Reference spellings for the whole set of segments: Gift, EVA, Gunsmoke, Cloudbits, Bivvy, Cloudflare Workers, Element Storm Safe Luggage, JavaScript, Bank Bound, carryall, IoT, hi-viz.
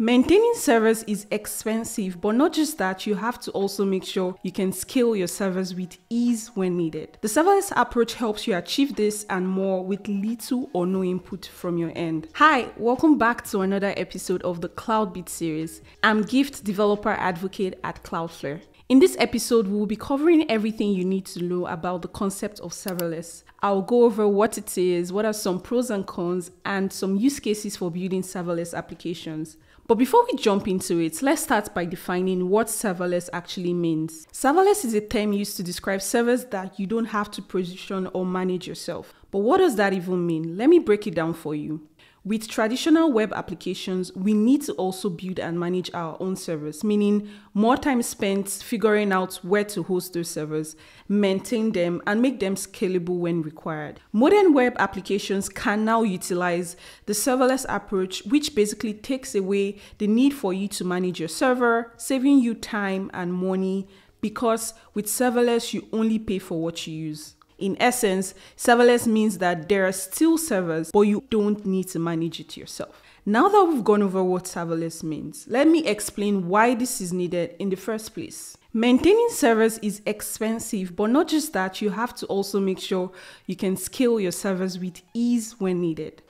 Maintaining servers is expensive, but not just that, you have to also make sure you can scale your servers with ease when needed. The serverless approach helps you achieve this and more with little or no input from your end. Hi, welcome back to another episode of the Cloudbits series. I'm Gift, developer advocate at Cloudflare. In this episode, we will be covering everything you need to know about the concept of serverless. I'll go over what it is, what are some pros and cons, and some use cases for building serverless applications. But before we jump into it, let's start by defining what serverless actually means. Serverless is a term used to describe servers that you don't have to provision or manage yourself. But what does that even mean? Let me break it down for you. With traditional web applications, we need to also build and manage our own servers, meaning more time spent figuring out where to host those servers, maintain them, and make them scalable when required. Modern web applications can now utilize the serverless approach, which basically takes away the need for you to manage your server, saving you time and money, because with serverless, you only pay for what you use. In essence, serverless means that there are still servers, but you don't need to manage it yourself. Now that we've gone over what serverless means, let me explain why this is needed in the first place. Maintaining servers is expensive, but not just that, you have to also make sure you can scale your servers with ease when needed.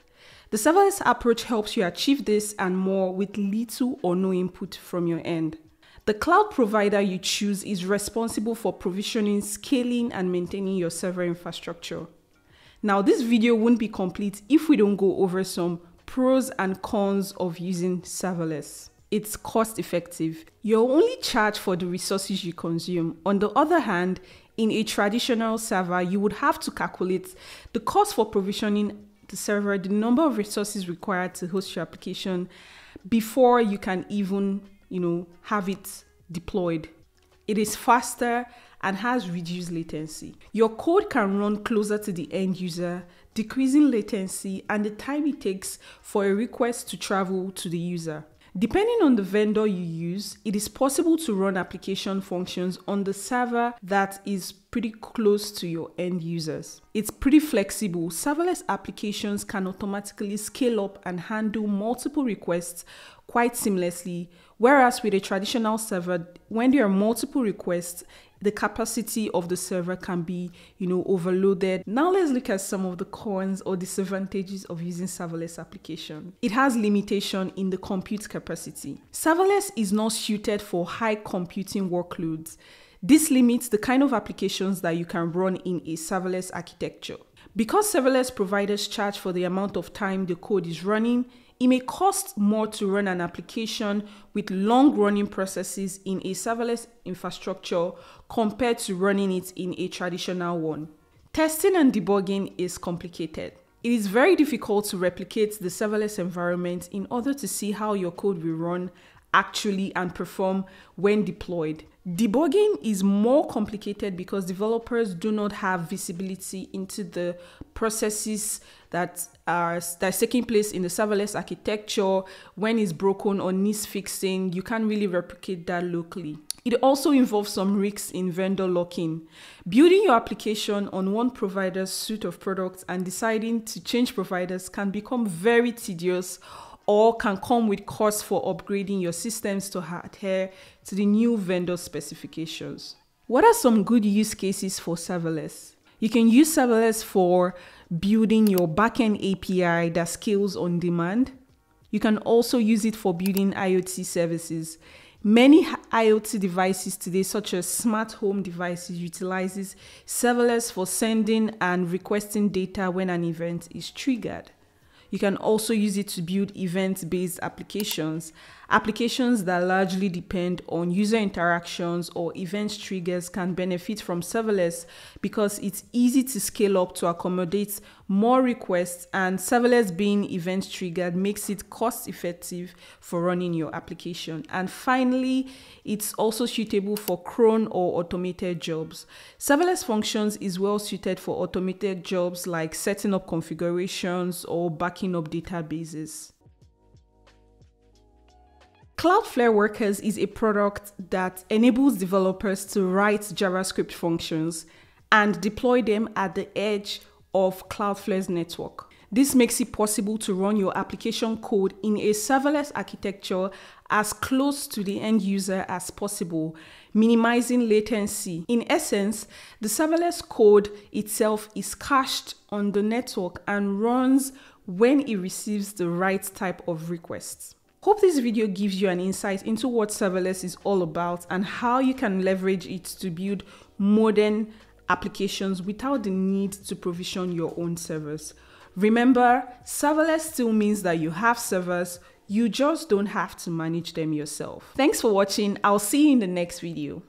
The serverless approach helps you achieve this and more with little or no input from your end. The cloud provider you choose is responsible for provisioning, scaling, and maintaining your server infrastructure. Now, this video wouldn't be complete if we don't go over some pros and cons of using serverless. It's cost effective. You're only charged for the resources you consume. On the other hand, in a traditional server, you would have to calculate the cost for provisioning the server, the number of resources required to host your application before you can even have it deployed. It is faster and has reduced latency. Your code can run closer to the end user, decreasing latency and the time it takes for a request to travel to the user. Depending on the vendor you use, it is possible to run application functions on the server that is pretty close to your end users. It's pretty flexible. Serverless applications can automatically scale up and handle multiple requests quite seamlessly, whereas with a traditional server, when there are multiple requests, the capacity of the server can be, overloaded. Now let's look at some of the cons or disadvantages of using serverless application. It has limitation in the compute capacity. Serverless is not suited for high computing workloads. This limits the kind of applications that you can run in a serverless architecture. Because serverless providers charge for the amount of time the code is running, it may cost more to run an application with long-running processes in a serverless infrastructure compared to running it in a traditional one. Testing and debugging is complicated. It is very difficult to replicate the serverless environment in order to see how your code will run actually and perform when deployed. Debugging is more complicated because developers do not have visibility into the processes that's taking place in the serverless architecture. When it's broken or needs fixing, you can't really replicate that locally. It also involves some risks in vendor lock-in. Building your application on one provider's suite of products and deciding to change providers can become very tedious, or can come with costs for upgrading your systems to adhere to the new vendor specifications. What are some good use cases for serverless? You can use serverless for building your backend API that scales on demand. You can also use it for building IoT services. Many IoT devices today, such as smart home devices, utilizes serverless for sending and requesting data when an event is triggered. You can also use it to build event-based applications that largely depend on user interactions or event triggers can benefit from serverless because it's easy to scale up to accommodate more requests, and serverless being event triggered makes it cost effective for running your application. And finally, it's also suitable for cron or automated jobs. Serverless functions is well suited for automated jobs like setting up configurations or backing up databases. Cloudflare Workers is a product that enables developers to write JavaScript functions and deploy them at the edge of Cloudflare's network. This makes it possible to run your application code in a serverless architecture as close to the end user as possible, minimizing latency. In essence, the serverless code itself is cached on the network and runs when it receives the right type of requests. Hope this video gives you an insight into what serverless is all about and how you can leverage it to build modern applications without the need to provision your own servers. Remember, serverless still means that you have servers, you just don't have to manage them yourself. Thanks for watching. I'll see you in the next video.